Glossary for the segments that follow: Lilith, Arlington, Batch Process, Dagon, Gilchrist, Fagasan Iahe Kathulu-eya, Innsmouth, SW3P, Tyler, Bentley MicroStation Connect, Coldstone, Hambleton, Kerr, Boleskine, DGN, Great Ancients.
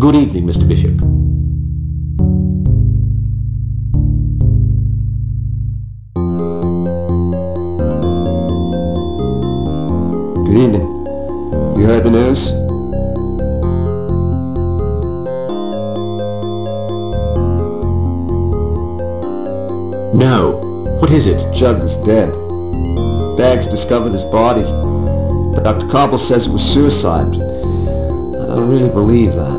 Good evening, Mr. Bishop. Good evening. You heard the news? No. What is it? Jug is dead. Bags discovered his body. Dr. Cobble says it was suicide. I don't really believe that.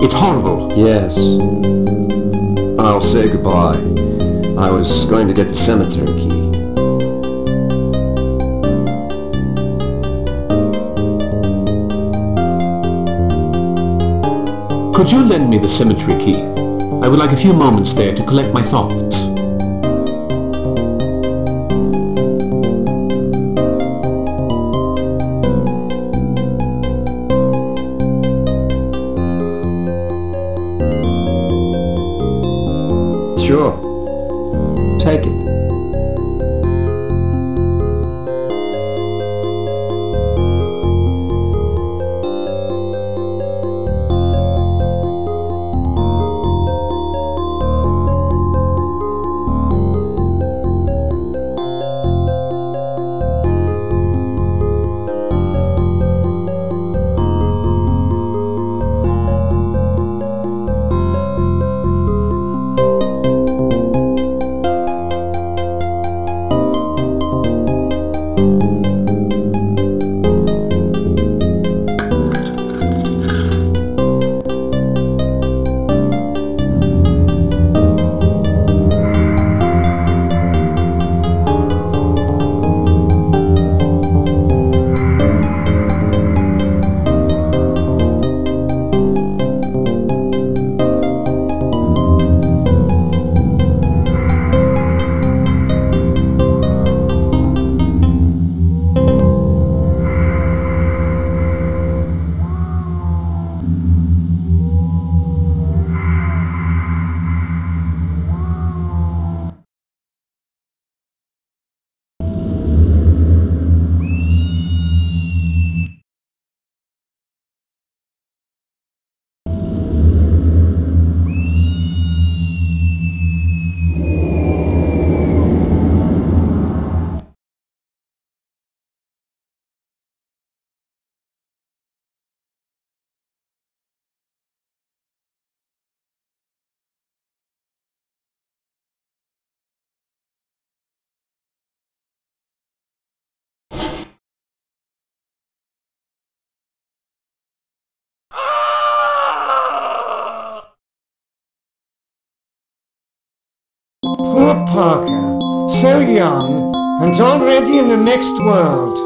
It's horrible. Yes. I'll say goodbye. I was going to get the cemetery key. Could you lend me the cemetery key? I would like a few moments there to collect my thoughts. Poor Parker, so young, and already in the next world.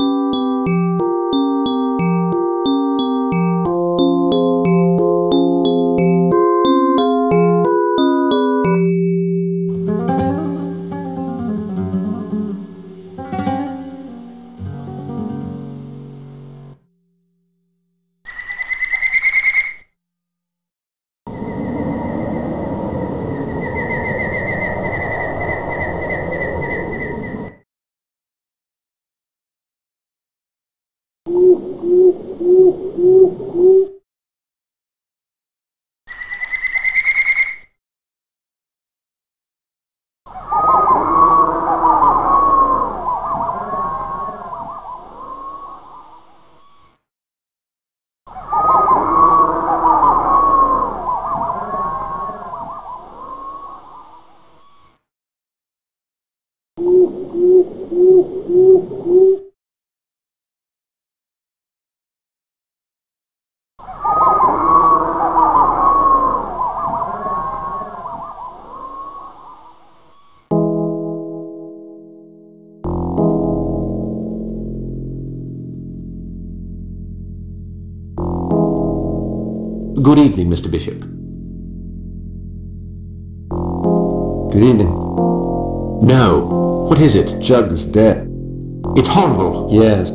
Good evening, Mr. Bishop. Good evening. No. What is it? Jug's dead. It's horrible. Yes.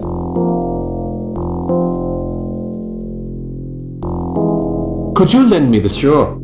Could you lend me the... Sure.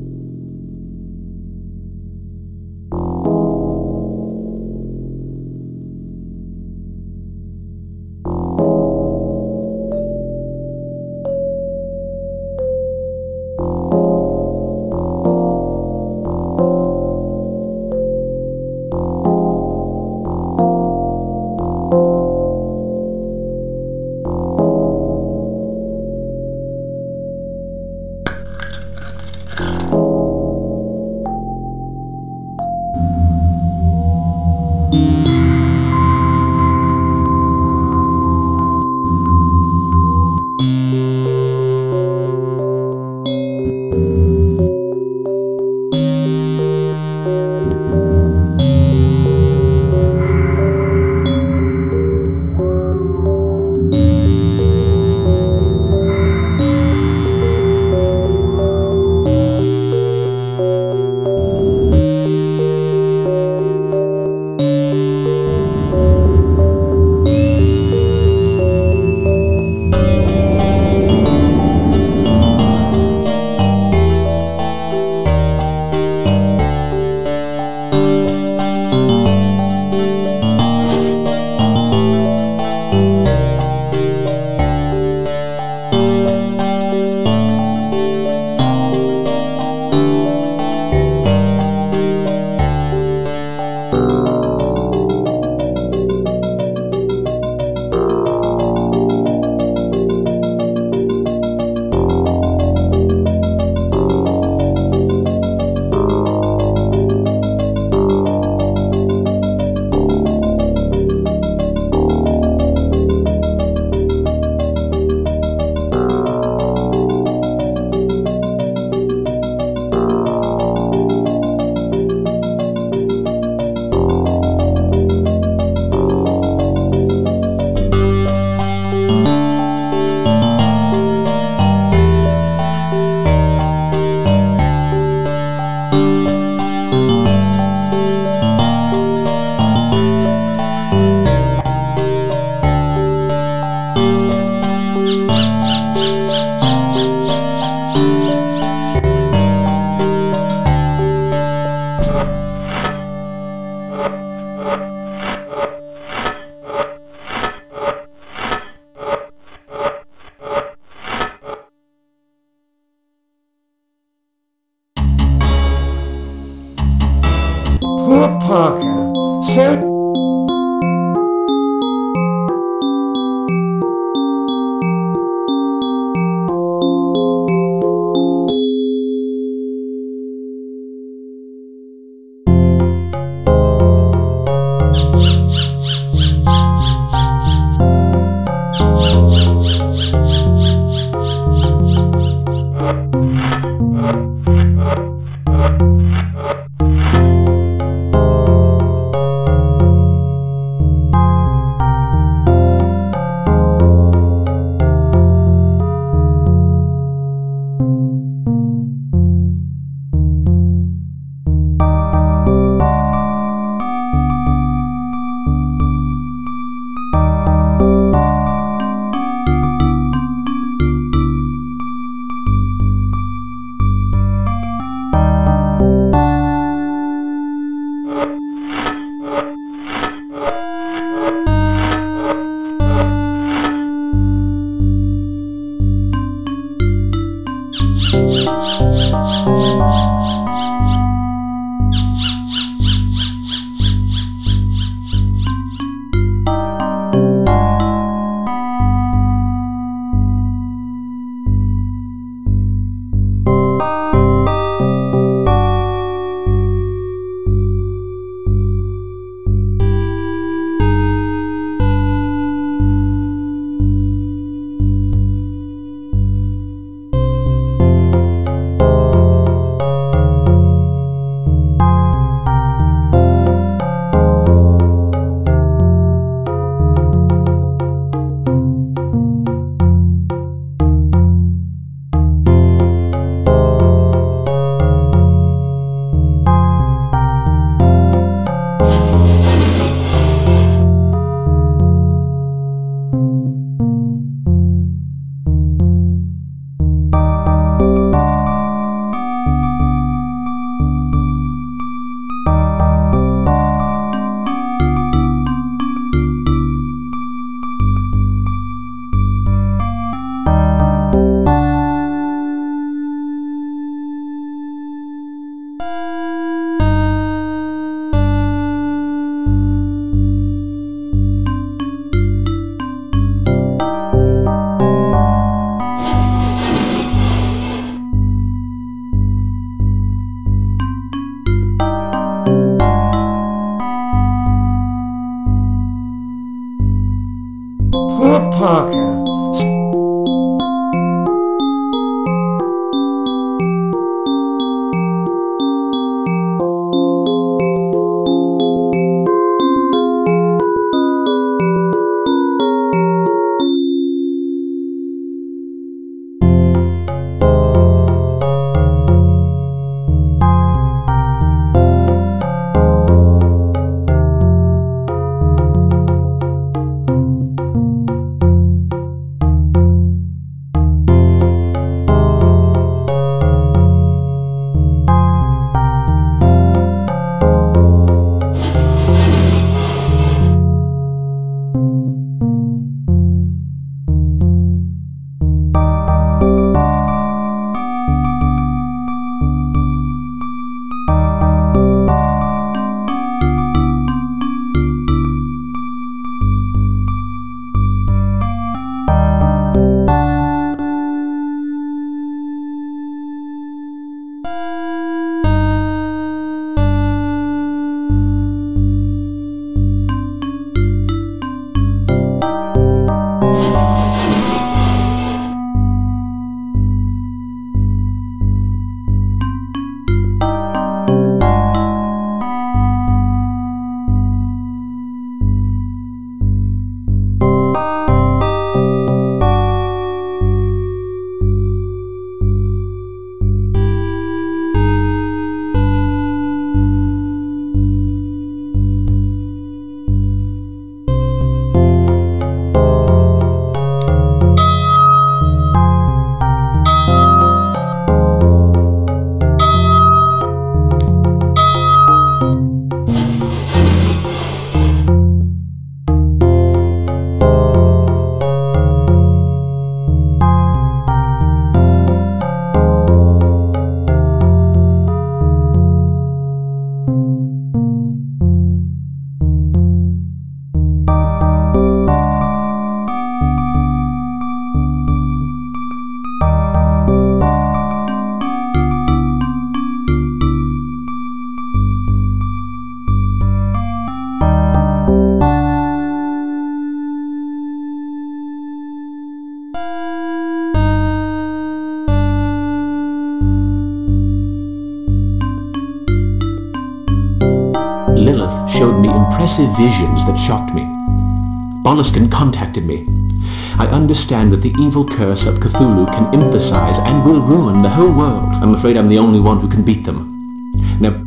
Lilith showed me impressive visions that shocked me. Boleskine contacted me. I understand that the evil curse of Cthulhu can emphasize and will ruin the whole world. I'm afraid I'm the only one who can beat them. Now,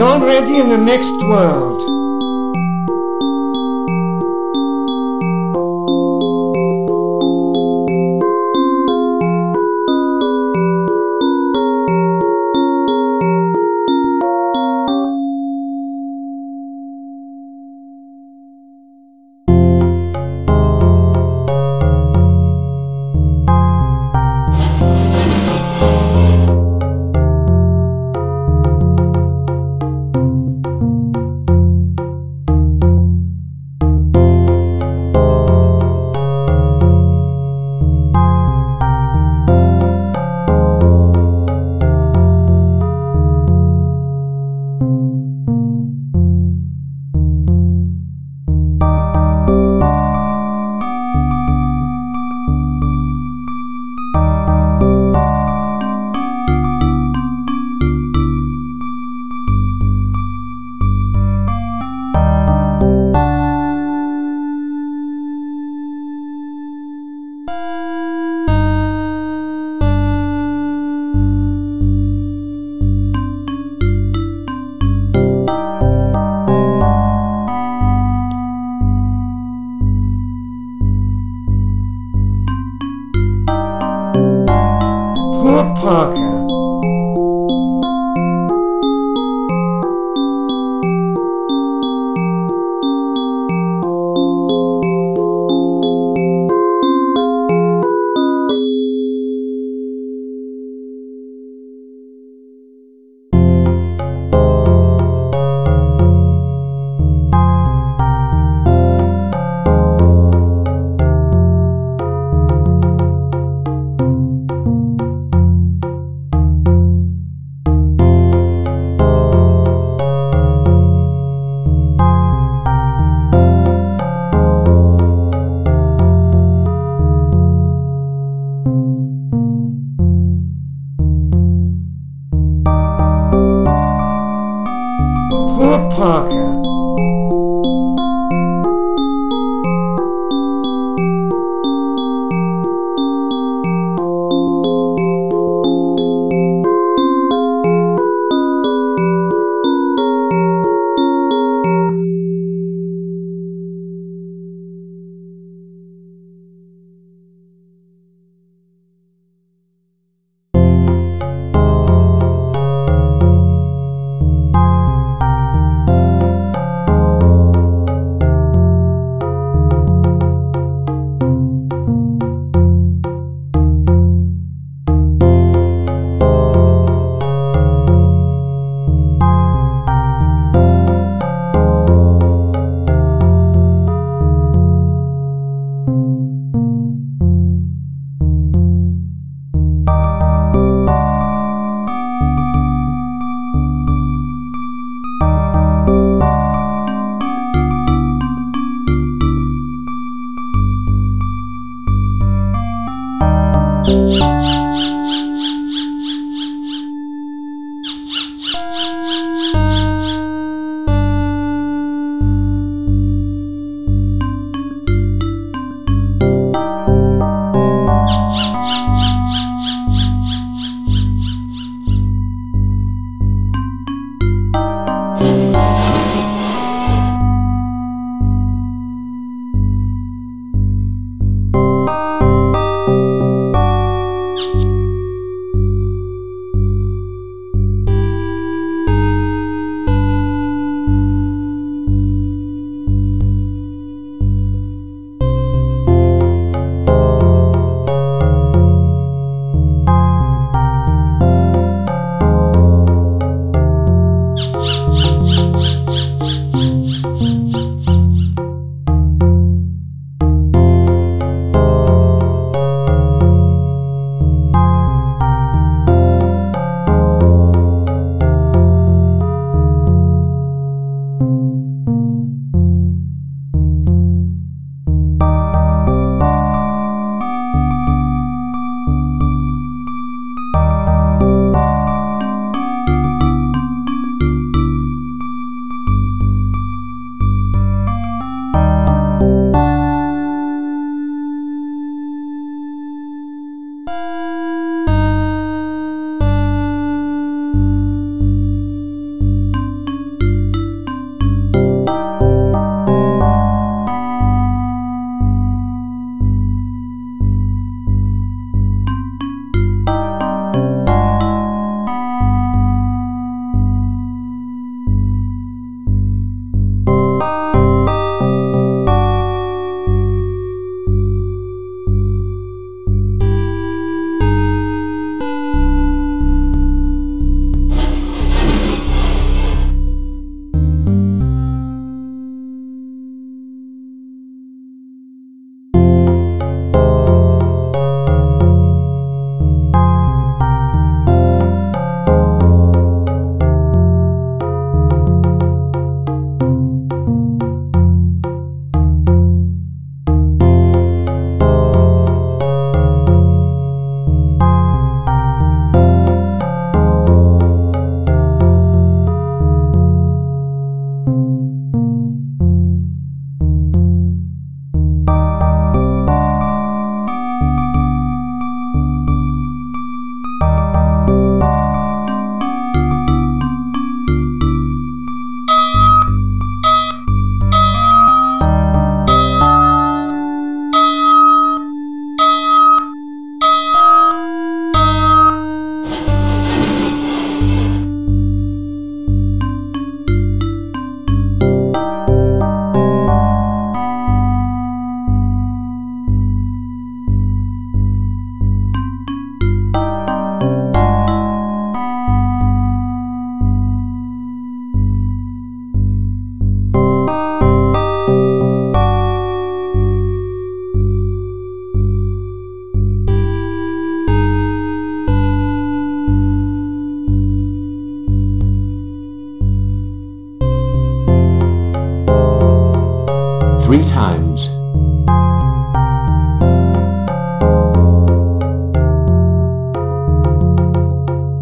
already in the next world.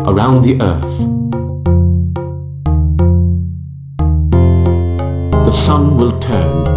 Around the earth. the sun will turn.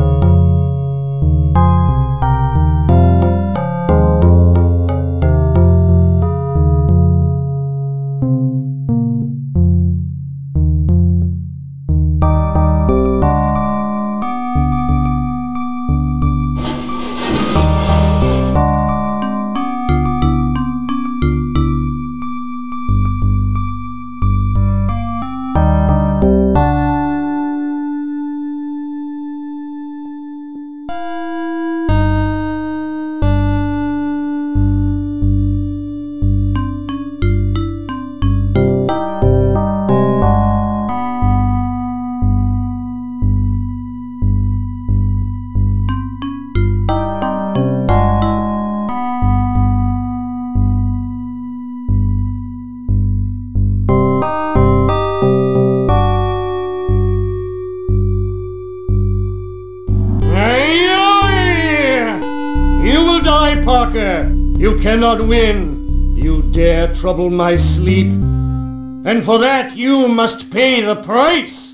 You cannot win. You dare trouble my sleep, and for that you must pay the price.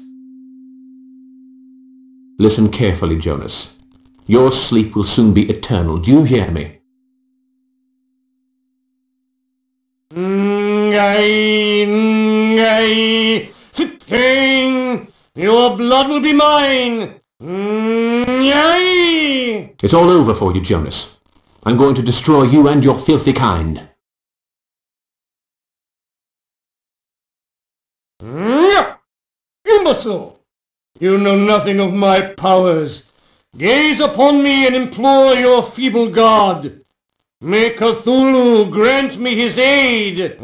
Listen carefully, Jonas. Your sleep will soon be eternal. Do you hear me? Your blood will be mine. It's all over for you, Jonas. I'm going to destroy you and your filthy kind. Imbecile! You know nothing of my powers. Gaze upon me and implore your feeble god. May Cthulhu grant me his aid.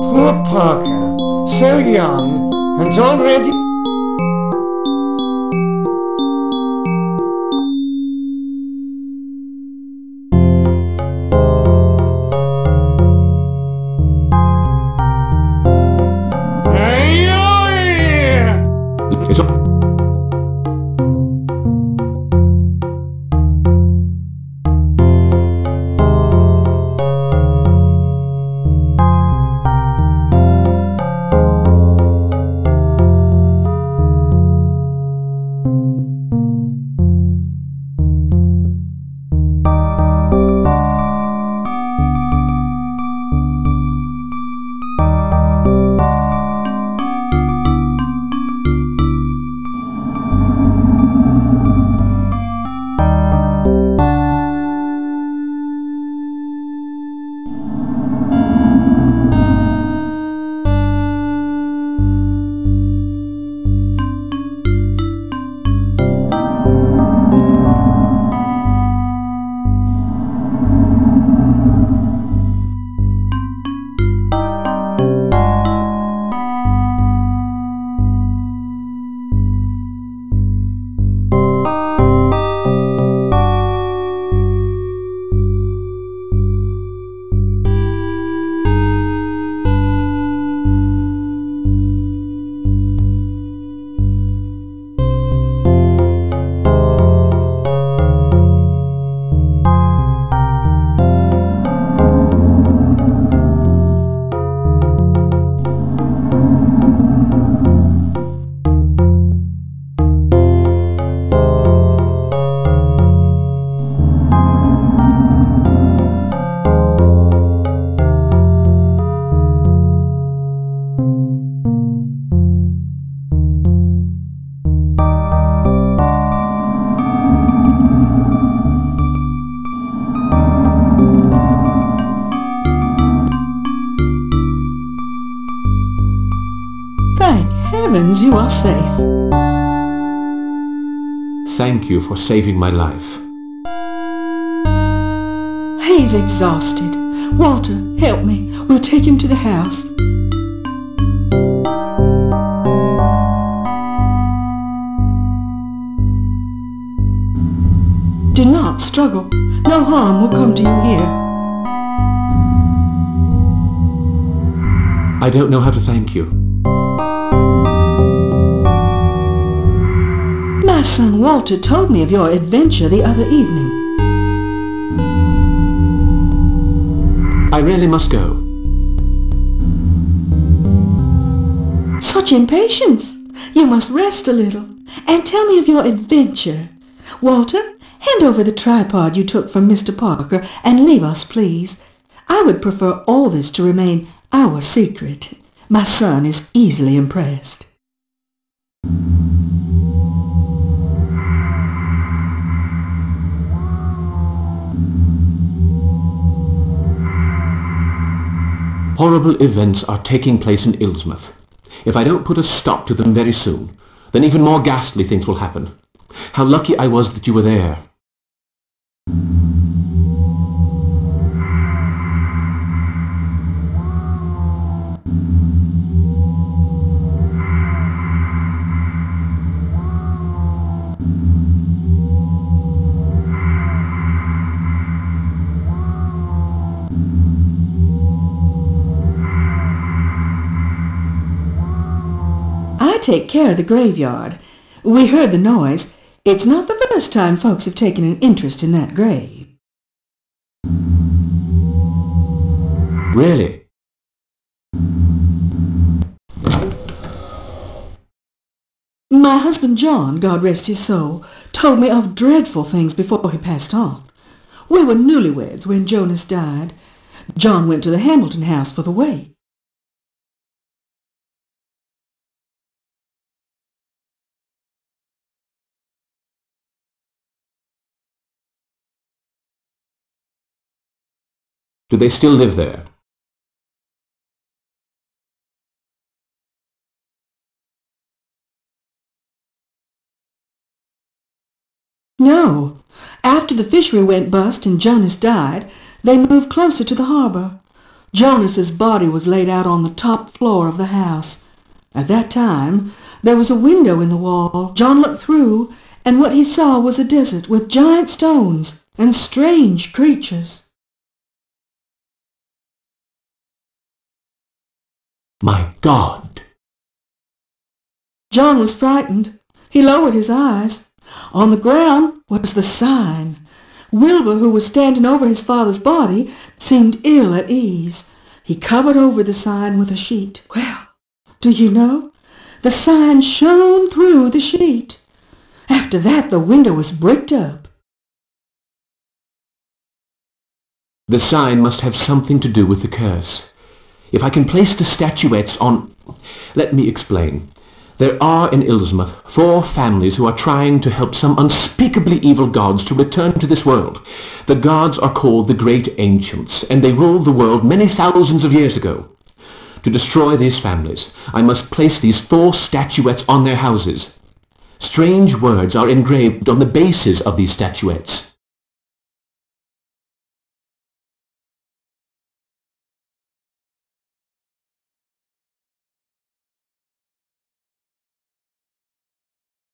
Poor Parker, so young, and already... You are safe. Thank you for saving my life. He's exhausted. Walter, help me. We'll take him to the house. Do not struggle. No harm will come to you here. I don't know how to thank you. My son Walter told me of your adventure the other evening. I really must go. Such impatience! You must rest a little, and tell me of your adventure. Walter, hand over the tripod you took from Mr. Parker and leave us, please. I would prefer all this to remain our secret. My son is easily impressed. Horrible events are taking place in Innsmouth. If I don't put a stop to them very soon, then even more ghastly things will happen. How lucky I was that you were there. Take care of the graveyard. We heard the noise. It's not the first time folks have taken an interest in that grave. Really? My husband John, God rest his soul, told me of dreadful things before he passed on. We were newlyweds when Jonas died. John went to the Hambleton house for the wake. Do they still live there? No. After the fishery went bust and Jonas died, they moved closer to the harbor. Jonas's body was laid out on the top floor of the house. At that time, there was a window in the wall. John looked through, and what he saw was a desert with giant stones and strange creatures. My God! John was frightened. He lowered his eyes. On the ground was the sign. Wilbur, who was standing over his father's body, seemed ill at ease. He covered over the sign with a sheet. Well, do you know? The sign shone through the sheet. After that, the window was bricked up. The sign must have something to do with the curse. If I can place the statuettes on... Let me explain. There are in Innsmouth 4 families who are trying to help some unspeakably evil gods to return to this world. The gods are called the Great Ancients, and they ruled the world many thousands of years ago. To destroy these families, I must place these 4 statuettes on their houses. Strange words are engraved on the bases of these statuettes.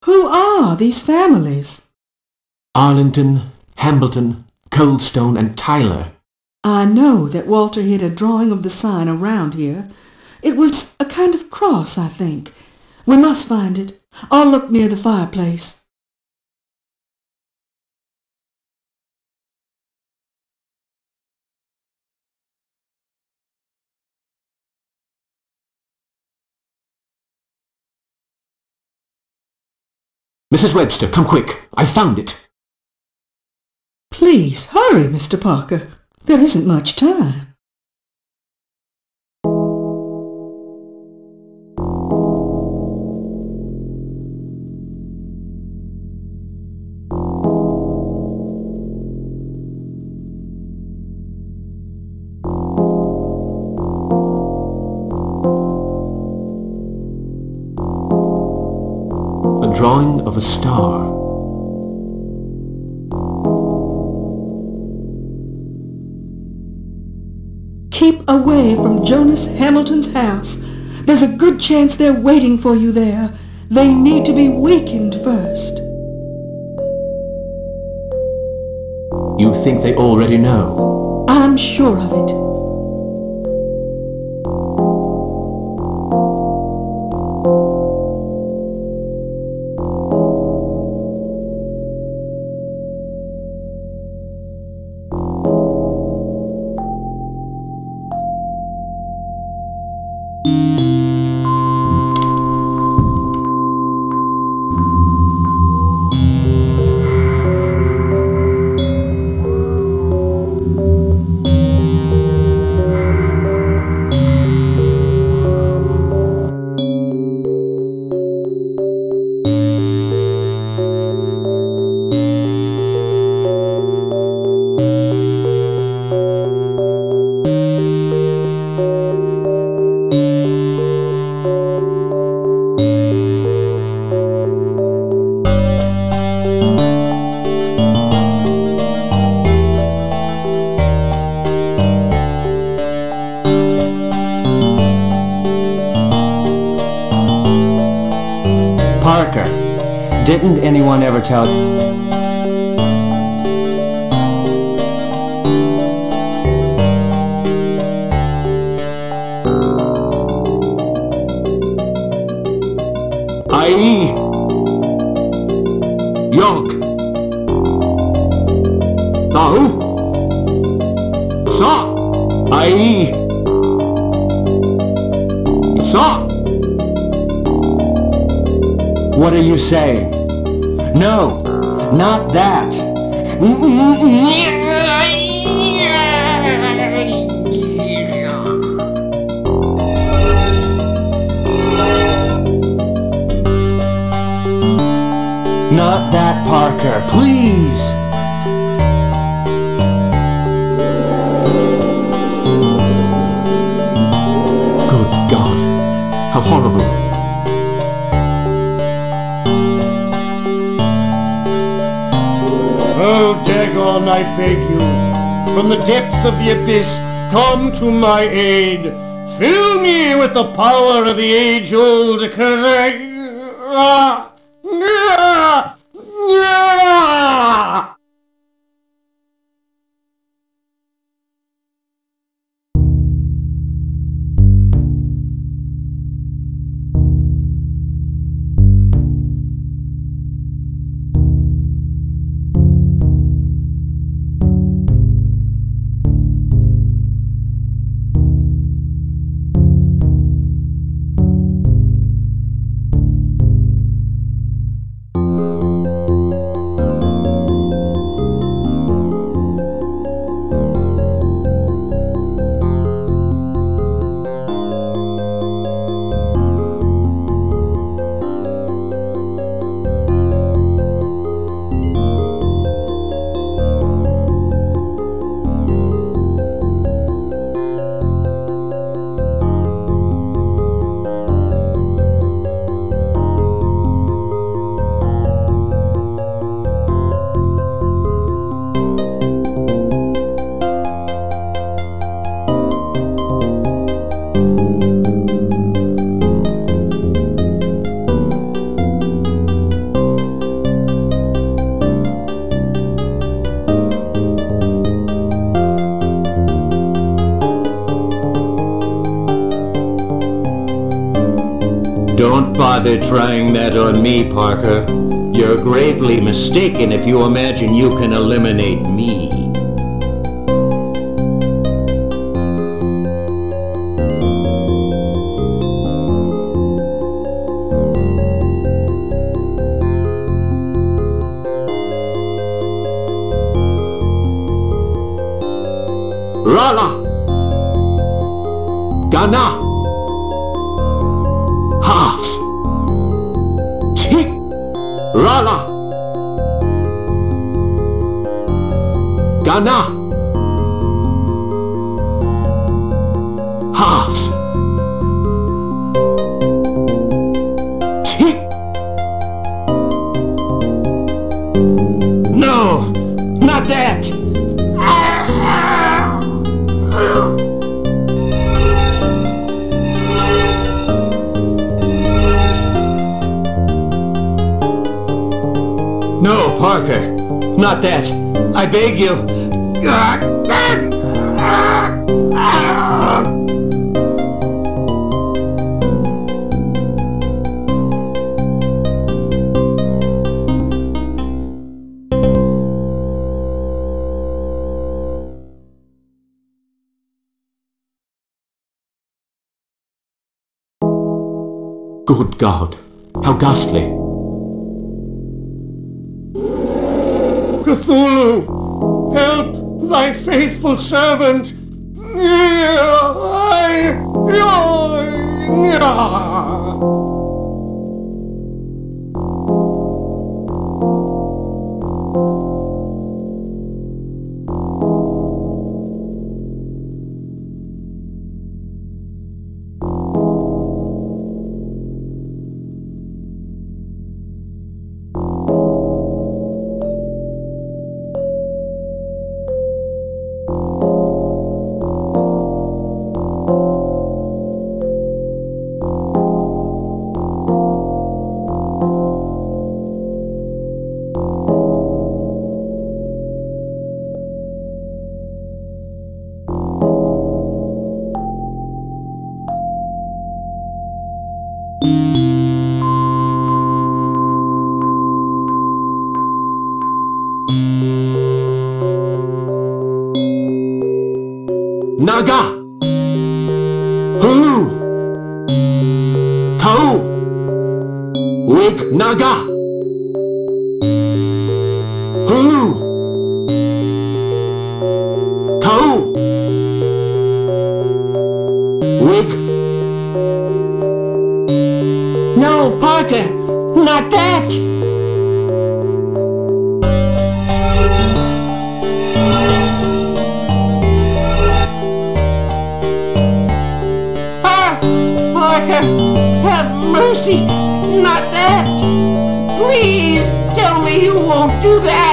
Who are these families? Arlington, Hambleton, Coldstone, and Tyler. I know that Walter hid a drawing of the sign around here. It was a kind of cross, I think. We must find it. I'll look near the fireplace. Mrs. Webster, come quick. I found it. Please, hurry, Mr. Parker. There isn't much time. A drawing of a star. Keep away from Jonas Hamilton's house. There's a good chance they're waiting for you there. They need to be weakened first. You think they already know? I'm sure of it. Didn't anyone ever tell you? What are you saying? No, not that. Not that, Parker, please. Good God, how horrible. Oh, Dagon, I beg you, from the depths of the abyss, come to my aid. Fill me with the power of the age-old Kerr. Bother trying that on me, Parker. You're gravely mistaken if you imagine you can eliminate me. Rala! Gana! Rala! Gana! Half! Tick! No! Not that! No, Parker. Not that. I beg you. Good God. How ghastly. Cthulhu, help thy faithful servant. Naga! Hulu! Kau! Wig Naga! Hulu! Kau! Wig! No, Parker! Not that! Have mercy! Not that! Please tell me you won't do that!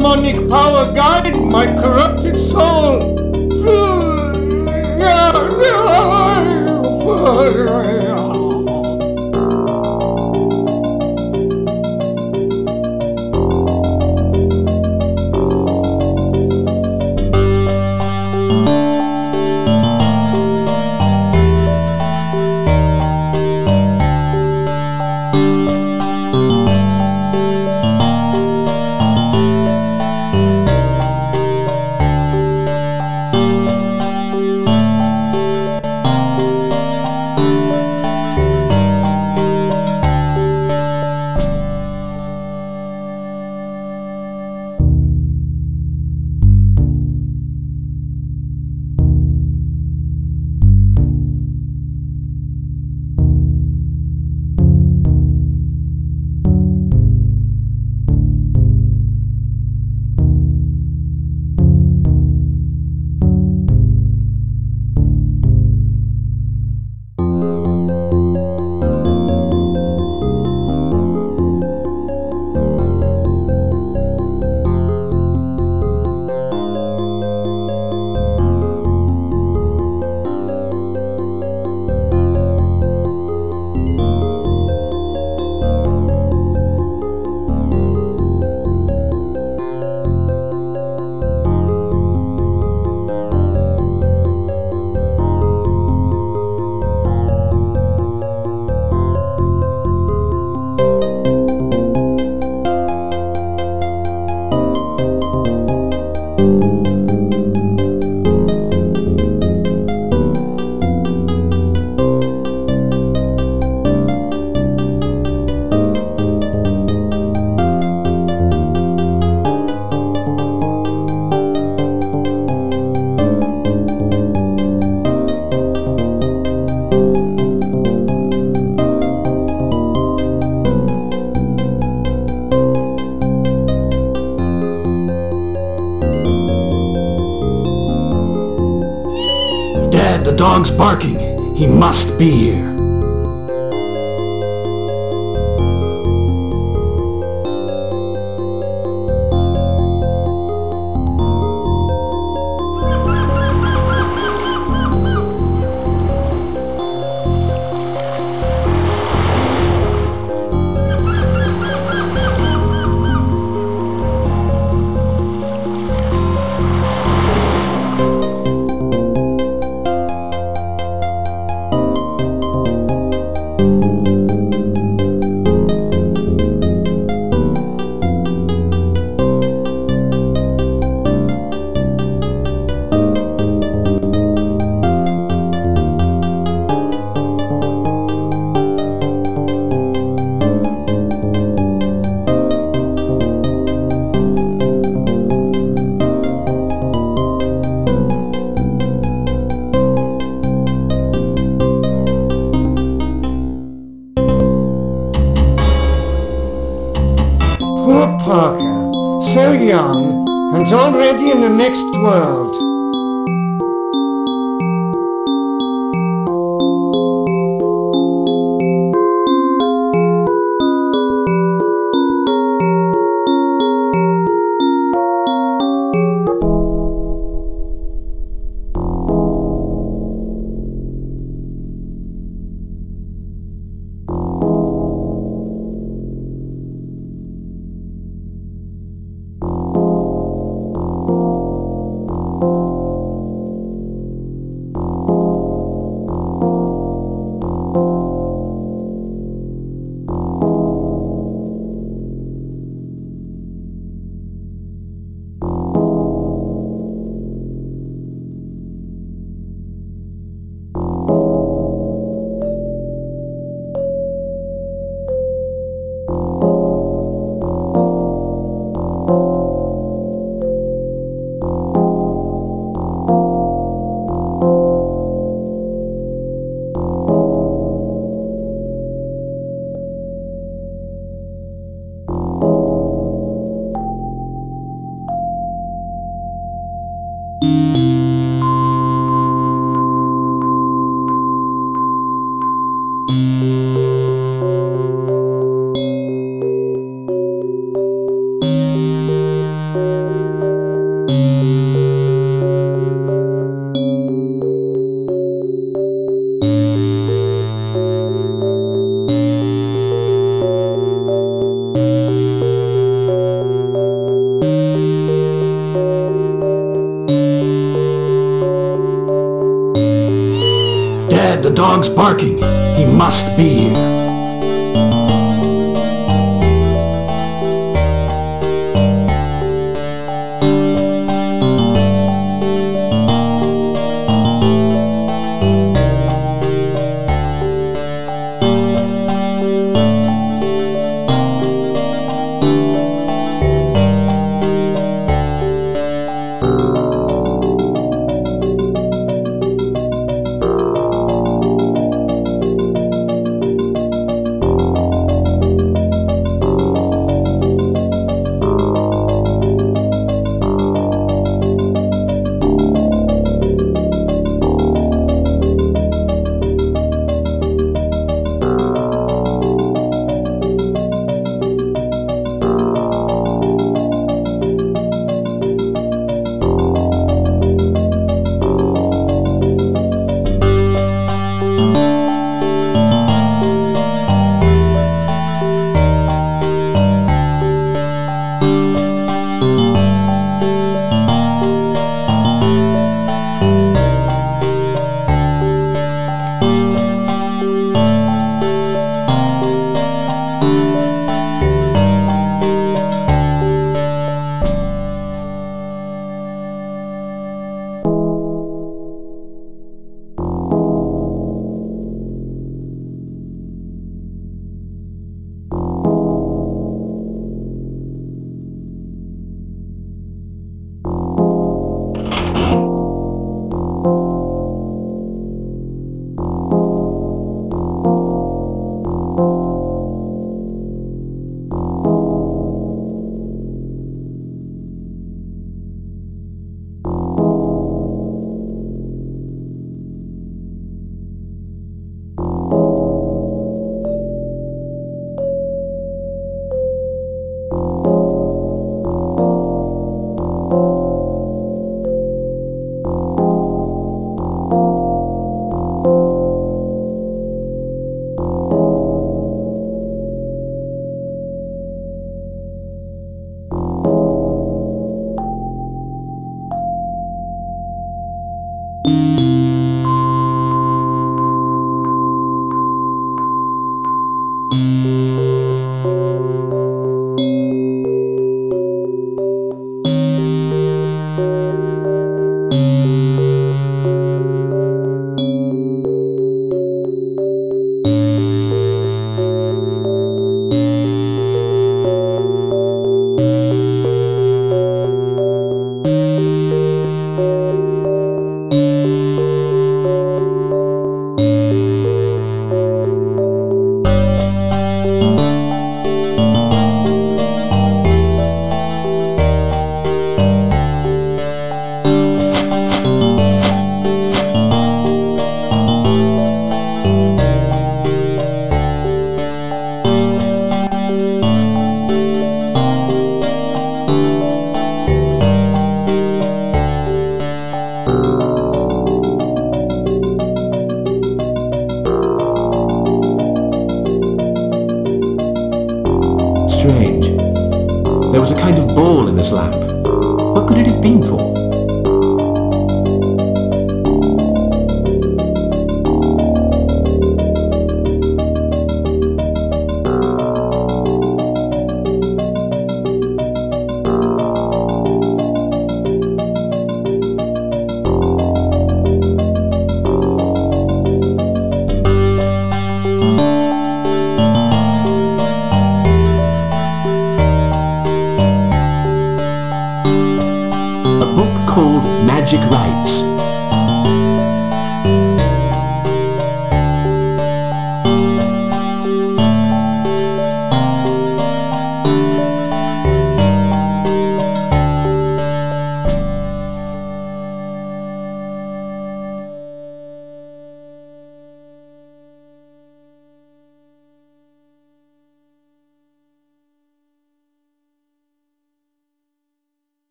demonic power guide my corrupted soul. Dog's barking. He must be here. dog's barking. He must be here.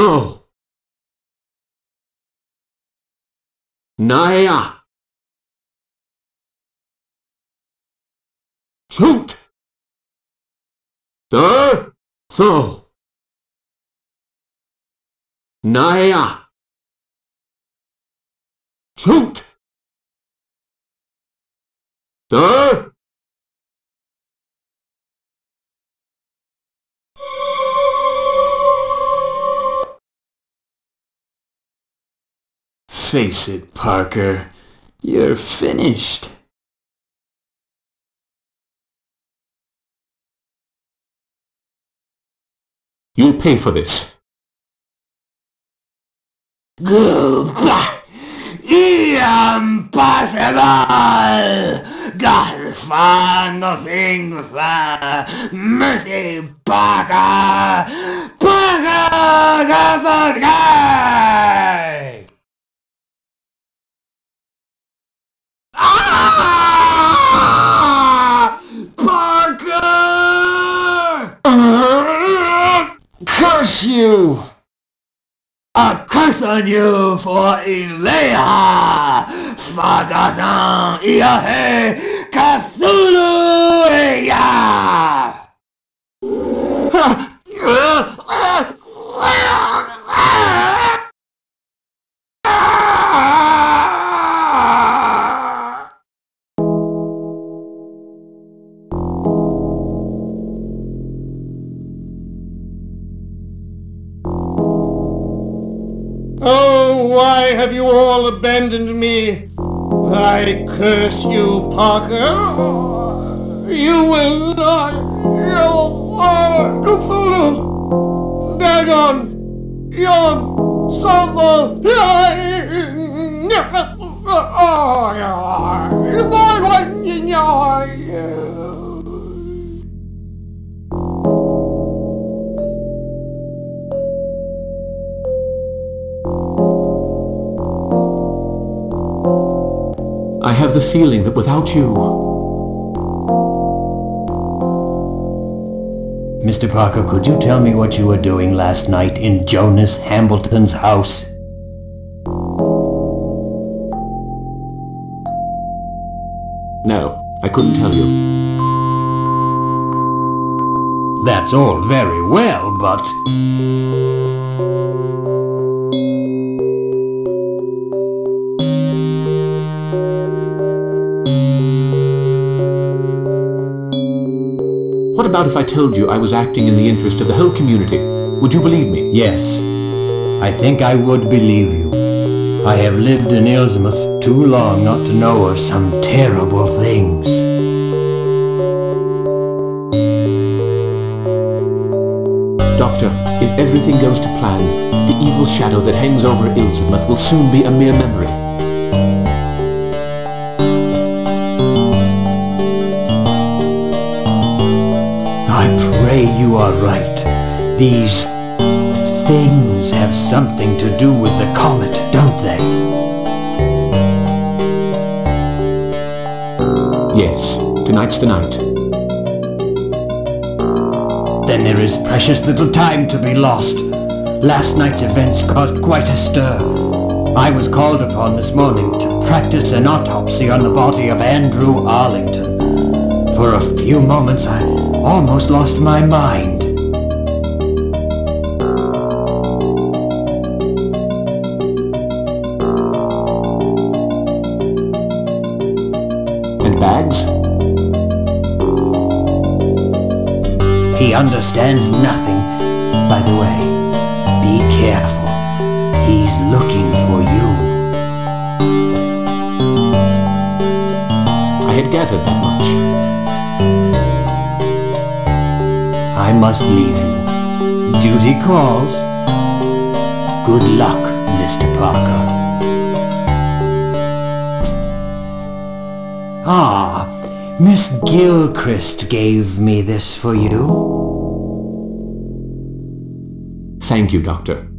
So, Nyaya, shoot, sir. So, Nyaya, Shoot! Sir? Face it, Parker. You're finished. You'll pay for this. Goodbye. Impossible! God, for nothing, for mercy, Parker! Parker, the guy! Ah! Parker! Curse you! A curse on you for Iahe! Fagasan Iahe Kathulu-eya! Why have you all abandoned me? I curse you, Parker. You will not. You are Cthulhu. Dagon. Yon. Someone. I have the feeling that without you... Mr. Parker, could you tell me what you were doing last night in Jonas Hambleton's house? No, I couldn't tell you. That's all very well, but... What about if I told you I was acting in the interest of the whole community? Would you believe me? Yes. I think I would believe you. I have lived in Innsmouth too long not to know of some terrible things. Doctor, if everything goes to plan, the evil shadow that hangs over Innsmouth will soon be a mere memory. You are right. These things have something to do with the comet, don't they? Yes, tonight's the night. Then there is precious little time to be lost. Last night's events caused quite a stir. I was called upon this morning to practice an autopsy on the body of Andrew Arlington. For a few moments I almost lost my mind. And Bags? He understands nothing. By the way, be careful. He's looking for you. I had gathered that much. I must leave you. Duty calls. Good luck, Mr. Parker. Ah, Miss Gilchrist gave me this for you. Thank you, Doctor.